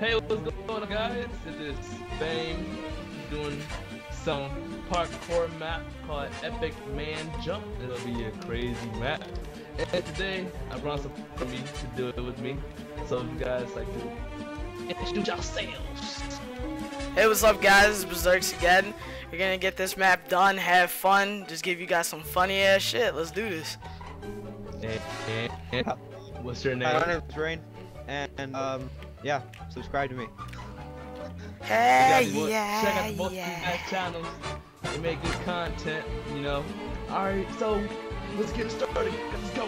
Hey, what's going on, guys? This is Fame doing some parkour map called Epic Man Jump. It'll be a crazy map. And today, I brought some for me to do it with me. So if you guys like to introduce yourselves. Hey, what's up, guys? This is Berserks again. We're gonna get this map done, have fun, just give you guys some funny ass shit. Let's do this. And what's your name? My name is Rain. And yeah, subscribe to me. Hey, yeah, check out both of channels. They make good content, you know. All right, so let's get started. Let's go.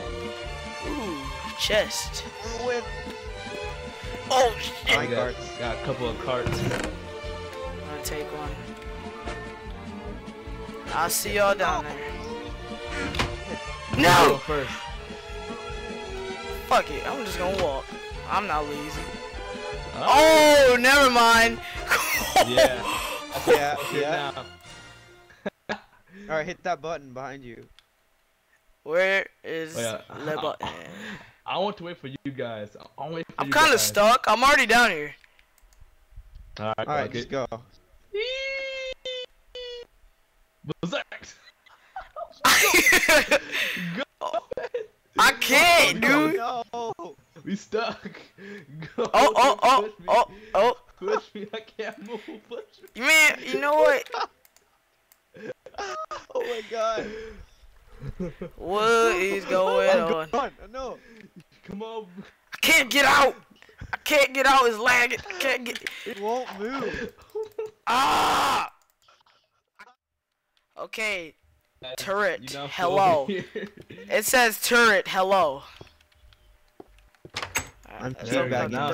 Ooh, chest. With oh shit. I got a couple of carts. I'm gonna take one. I'll see y'all down there. No. Go first. Fuck it. I'm just gonna walk. I'm not lazy. Oh, never mind. Yeah. Yeah. Yeah. All right, hit that button behind you. Where is the button? I want to wait for you guys. I'm kind of stuck. I'm already down here. All right, just go. Go. I can't, dude. No. We stuck. Go. Oh. Push me, I can't move. Push me. Man, you know what? Oh my god. What is going on? No. Come on. I can't get out. I can't get out. It's lagging. I can't get. It won't move. Ah. Okay. Turret. Hello. It says turret. Hello. I'm still back now.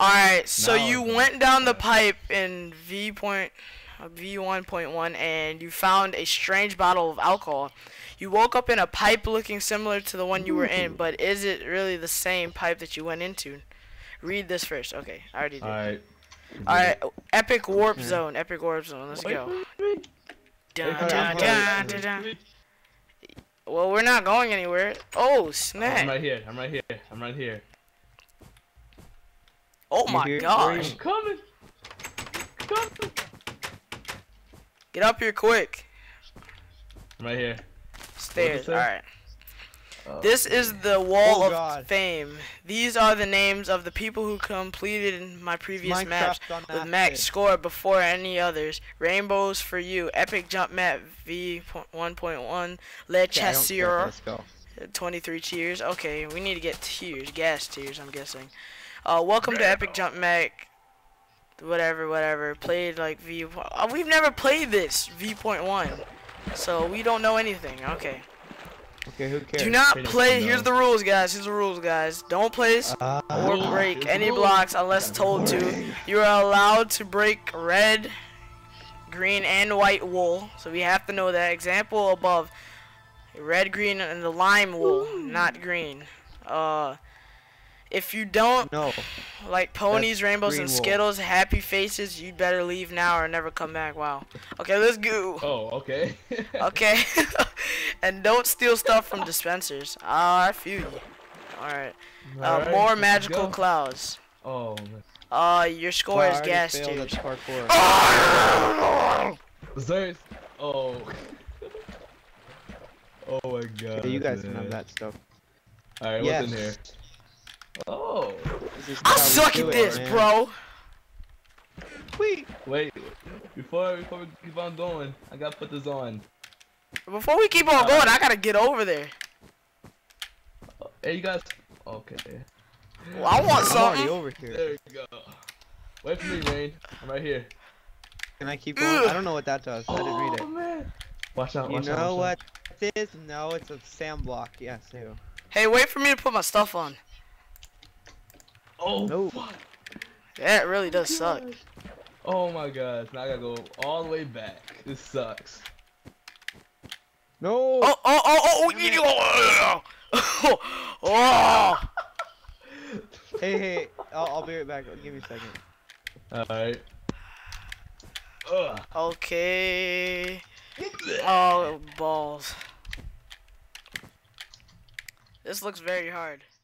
Alright, so you went down the pipe in V1.1 and you found a strange bottle of alcohol. You woke up in a pipe looking similar to the one you were in, but is it really the same pipe that you went into? Read this first. Okay, I already did. Alright, epic warp zone. Epic warp zone. Let's go. Dun, dun, dun, dun, dun. Well, we're not going anywhere. Oh, snap. I'm right here. Oh my gosh. I'm coming. Get up here quick. I'm right here. Stairs. Alright. Oh. This is the wall of fame. These are the names of the people who completed my previous maps with max score before any others. Rainbows for you. Epic Jump Map V1.1. Leicester. 23 tiers. Okay, we need to get tiers. Gas tiers, I'm guessing. Welcome to Epic Jump Mac, whatever, played like V. We've never played this, V.1, so we don't know anything, okay. Okay, who cares? Do not play, here's the rules, guys. Don't place or break any blocks unless told to. You are allowed to break red, green, and white wool, so we have to know that. Example above, red, green, and the lime wool, not green. If you don't like ponies, rainbows, and Skittles, happy faces, you'd better leave now or never come back. Wow. Okay, let's go. Oh, okay. Okay. And don't steal stuff from dispensers. I feel you. Alright. More magical clouds. Oh. Your score is gas, dude. Oh. Oh my god. You guys don't have that stuff. Alright, what's in here? Oh, I suck at this, bro. Wait. Before we keep on going, I gotta put this on. Before we keep on going, I gotta get over there. Hey, you guys. Okay. Well, I want something. Over here. There you go. Wait for me, Rain. I'm right here. Can I keep going? I don't know what that does. I didn't read it. Man. Watch out! Watch out! You know what this is? No, it's a sand block. Yes, too. Hey, wait for me to put my stuff on. Oh no. Fuck. That really does suck. Oh my gosh, now I gotta go all the way back. This sucks. No. Oh. Hey, I'll be right back. Give me a second. Alright. Okay. Oh, balls. This looks very hard.